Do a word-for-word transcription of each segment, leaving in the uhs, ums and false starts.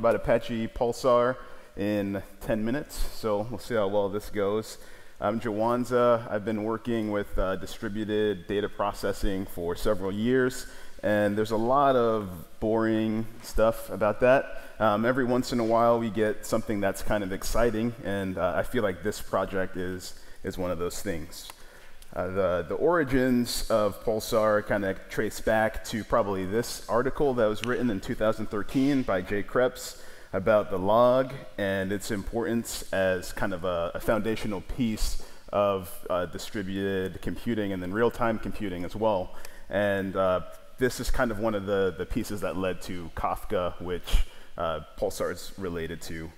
about Apache Pulsar in ten minutes, so we'll see how well this goes. I'm Jawanza. I've been working with uh, distributed data processing for several years, and there's a lot of boring stuff about that. Um, every once in a while, we get something that's kind of exciting, and uh, I feel like this project is, is one of those things. Uh, the, the origins of Pulsar kind of trace back to probably this article that was written in two thousand thirteen by Jay Krebs about the log and its importance as kind of a, a foundational piece of uh, distributed computing and then real-time computing as well. And uh, this is kind of one of the, the pieces that led to Kafka, which uh, Pulsar is related to.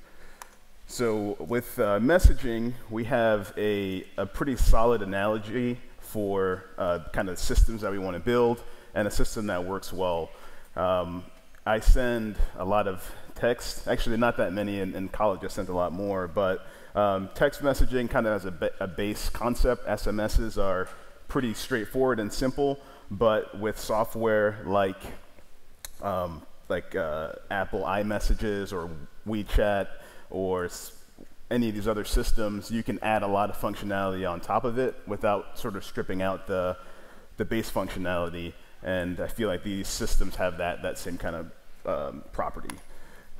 So with uh, messaging, we have a, a pretty solid analogy for uh, kind of systems that we want to build and a system that works well. Um, I send a lot of text, actually not that many, in, in college I sent a lot more, but um, text messaging kind of has a, ba a base concept. S M Ses are pretty straightforward and simple, but with software like, um, like uh, Apple iMessages or WeChat, or any of these other systems, you can add a lot of functionality on top of it without sort of stripping out the, the base functionality. And I feel like these systems have that, that same kind of um, property.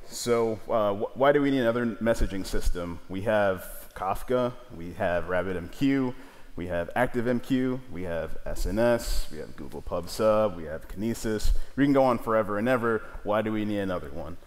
So uh, wh why do we need another messaging system? We have Kafka, we have RabbitMQ, we have ActiveMQ, we have S N S, we have Google PubSub, we have Kinesis. We can go on forever and ever. Why do we need another one?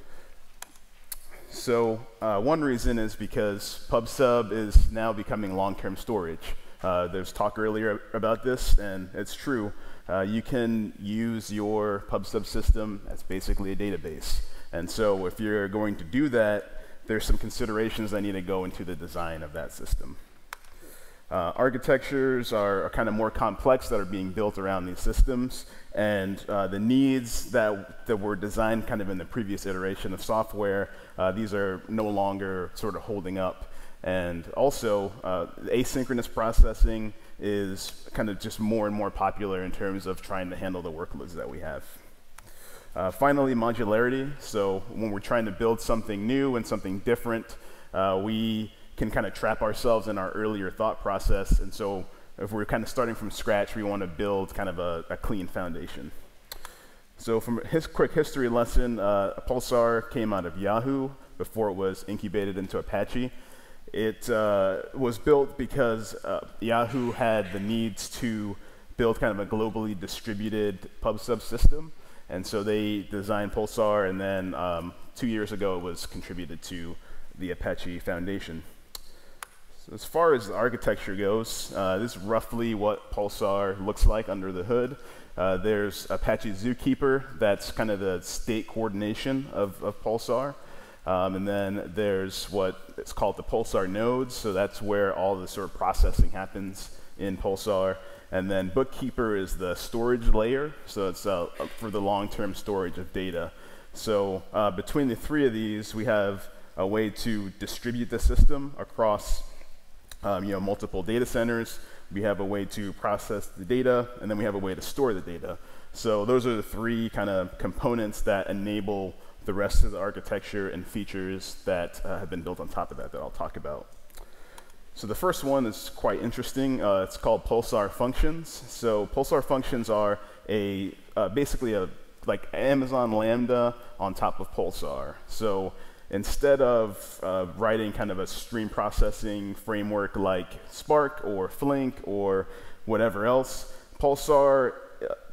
So uh, one reason is because PubSub is now becoming long-term storage. Uh, there's talk earlier about this, and it's true. Uh, you can use your PubSub system as basically a database. And so if you're going to do that, there's some considerations that need to go into the design of that system. Uh, architectures are, are kind of more complex that are being built around these systems, and uh, the needs that, that were designed kind of in the previous iteration of software, uh, these are no longer sort of holding up. And also, uh, asynchronous processing is kind of just more and more popular in terms of trying to handle the workloads that we have. Uh, finally, modularity. So when we're trying to build something new and something different, uh, we can kind of trap ourselves in our earlier thought process. And so if we're kind of starting from scratch, we want to build kind of a, a clean foundation. So from his quick history lesson, uh, Pulsar came out of Yahoo before it was incubated into Apache. It uh, was built because uh, Yahoo had the needs to build kind of a globally distributed PubSub system. And so they designed Pulsar, and then um, two years ago it was contributed to the Apache Foundation. As far as the architecture goes, uh, this is roughly what Pulsar looks like under the hood. Uh, there's Apache Zookeeper, that's kind of the state coordination of, of Pulsar. Um, and then there's what it's called the Pulsar nodes, so that's where all the sort of processing happens in Pulsar. And then Bookkeeper is the storage layer, so it's uh, for the long-term storage of data. So uh, between the three of these, we have a way to distribute the system across Um, you know, multiple data centers. We have a way to process the data, and then we have a way to store the data. So those are the three kind of components that enable the rest of the architecture and features that uh, have been built on top of that that I'll talk about. So the first one is quite interesting. Uh, it's called Pulsar Functions. So Pulsar Functions are a uh, basically a like Amazon Lambda on top of Pulsar. So instead of uh, writing kind of a stream processing framework like Spark or Flink or whatever else, Pulsar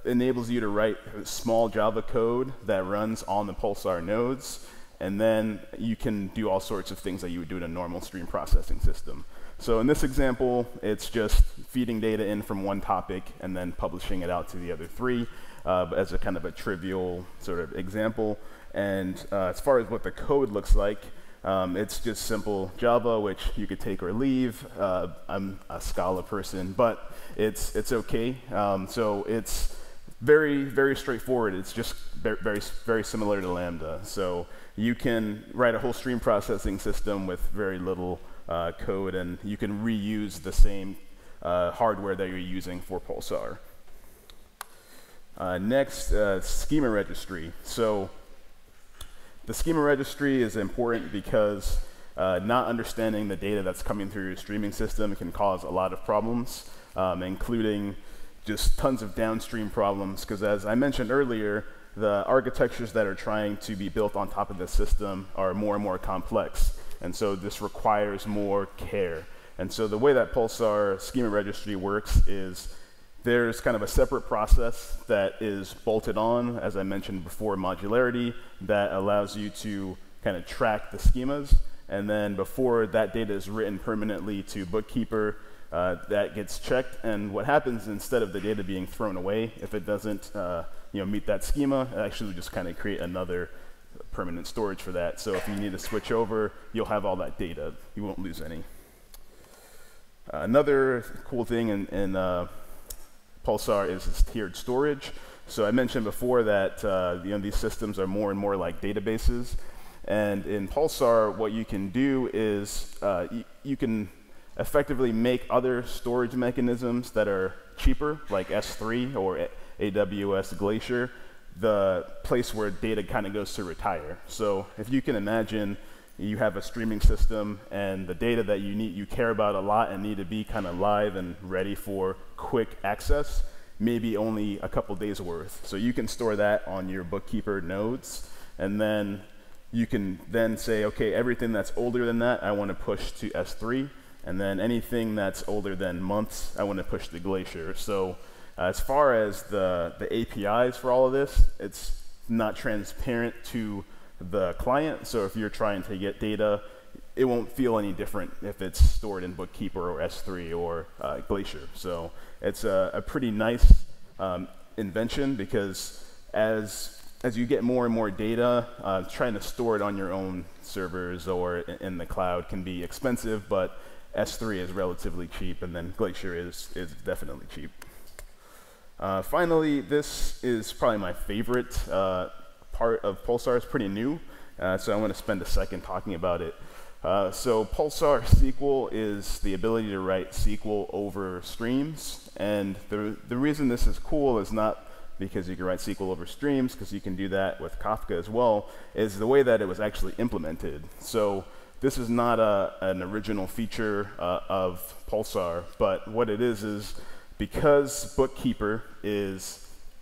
enables you to write small Java code that runs on the Pulsar nodes, and then you can do all sorts of things that you would do in a normal stream processing system. So in this example, it's just feeding data in from one topic and then publishing it out to the other three uh, as a kind of a trivial sort of example. And uh, as far as what the code looks like, um, it's just simple Java, which you could take or leave. Uh, I'm a Scala person, but it's, it's okay. Um, so it's very, very straightforward. It's just very, very similar to Lambda. So you can write a whole stream processing system with very little uh, code, and you can reuse the same uh, hardware that you're using for Pulsar. Uh, next, uh, schema registry. So The schema registry is important because uh, not understanding the data that's coming through your streaming system can cause a lot of problems, um, including just tons of downstream problems, because as I mentioned earlier, the architectures that are trying to be built on top of the system are more and more complex. And so this requires more care. And so the way that Pulsar Schema Registry works is there's kind of a separate process that is bolted on, as I mentioned before, modularity, that allows you to kind of track the schemas. And then before that data is written permanently to Bookkeeper, uh, that gets checked. And what happens, instead of the data being thrown away, if it doesn't uh, you know, meet that schema, actually we just kind of create another permanent storage for that. So if you need to switch over, you'll have all that data. You won't lose any. Uh, another cool thing in, in uh, Pulsar is its tiered storage. So I mentioned before that uh, you know, these systems are more and more like databases. And in Pulsar, what you can do is uh, you can effectively make other storage mechanisms that are cheaper, like S three or A W S Glacier, the place where data kind of goes to retire. So if you can imagine, you have a streaming system, and the data that you need, you care about a lot and need to be kind of live and ready for quick access, maybe only a couple days worth. So you can store that on your Bookkeeper nodes, and then you can then say, okay, everything that's older than that, I want to push to S three, and then anything that's older than months, I want to push to Glacier. So uh, as far as the, the A P Is for all of this, it's not transparent to the client, so if you're trying to get data, it won't feel any different if it's stored in Bookkeeper or S three or uh, Glacier. So it's a, a pretty nice um, invention, because as as you get more and more data, uh, trying to store it on your own servers or in the cloud can be expensive, but S three is relatively cheap, and then Glacier is, is definitely cheap. Uh, finally, this is probably my favorite uh, part of Pulsar. Is pretty new, uh, so I want to spend a second talking about it. Uh, so Pulsar S Q L is the ability to write S Q L over streams, and the, the reason this is cool is not because you can write S Q L over streams, because you can do that with Kafka as well, is the way that it was actually implemented. So this is not a, an original feature uh, of Pulsar, but what it is is because Bookkeeper is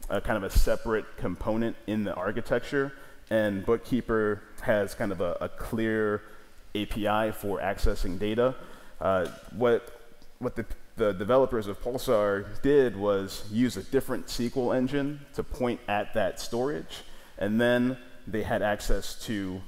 a kind of a separate component in the architecture, and Bookkeeper has kind of a, a clear A P I for accessing data. Uh, what what the, the developers of Pulsar did was use a different S Q L engine to point at that storage, and then they had access to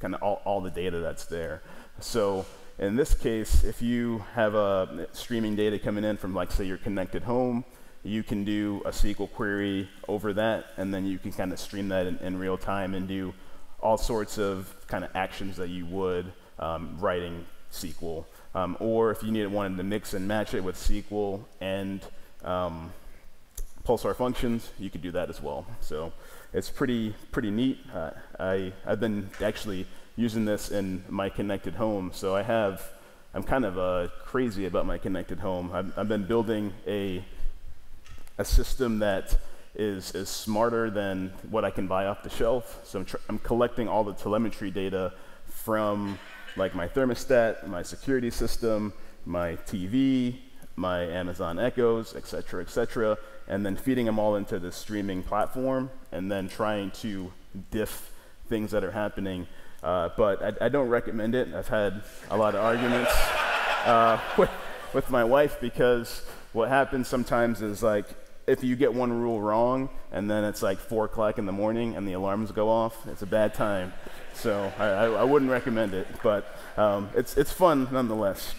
kind of all, all the data that's there. So in this case, if you have a streaming data coming in from, like, say, your connected home, you can do a S Q L query over that, and then you can kind of stream that in, in real time and do all sorts of kind of actions that you would um, writing S Q L. Um, or if you needed, wanted to mix and match it with S Q L and um, Pulsar Functions, you could do that as well. So it's pretty, pretty neat. Uh, I, I've been actually using this in my connected home, so I have, I'm kind of uh, crazy about my connected home. I've, I've been building a a system that is, is smarter than what I can buy off the shelf. So I'm, tr I'm collecting all the telemetry data from, like, my thermostat, my security system, my T V, my Amazon Echoes, et cetera, et cetera, and then feeding them all into the streaming platform, and then trying to diff things that are happening. Uh, but I, I don't recommend it. I've had a lot of arguments uh, with, with my wife, because what happens sometimes is, like, if you get one rule wrong, and then it's like four o'clock in the morning and the alarms go off, it's a bad time. So I, I, I wouldn't recommend it, but um, it's, it's fun nonetheless.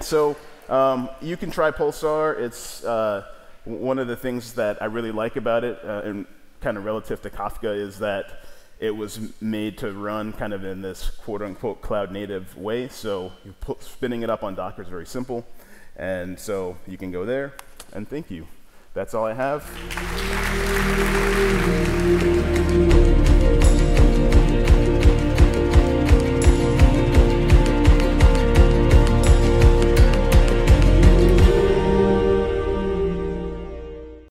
So um, you can try Pulsar. It's uh, one of the things that I really like about it, uh, and kind of relative to Kafka, is that it was made to run kind of in this quote unquote cloud native way. So you put, spinning it up on Docker is very simple. And so you can go there, and thank you. That's all I have.